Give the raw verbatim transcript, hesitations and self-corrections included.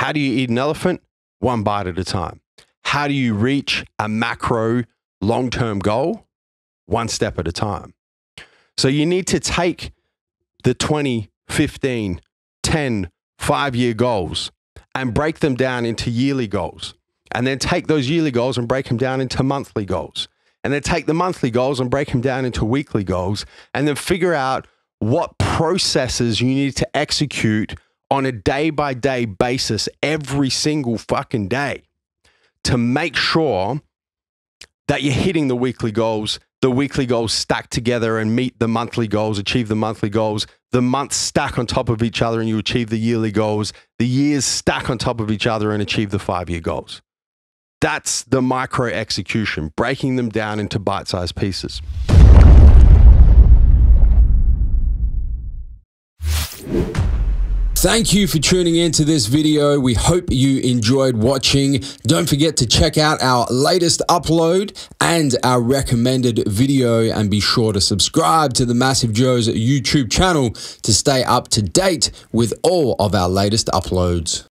How do you eat an elephant? One bite at a time. How do you reach a macro long-term goal? One step at a time. So you need to take the twenty, fifteen, ten, five-year goals and break them down into yearly goals. And then take those yearly goals and break them down into monthly goals. And then take the monthly goals and break them down into weekly goals. And then figure out what processes you need to execute on a day-by-day basis every single fucking day to make sure that you're hitting the weekly goals, the weekly goals stack together and meet the monthly goals, achieve the monthly goals, the months stack on top of each other and you achieve the yearly goals, the years stack on top of each other and achieve the five-year goals. That's the micro execution, breaking them down into bite-sized pieces. Thank you for tuning in to this video. We hope you enjoyed watching. Don't forget to check out our latest upload and our recommended video, and be sure to subscribe to the Massive Joe's YouTube channel to stay up to date with all of our latest uploads.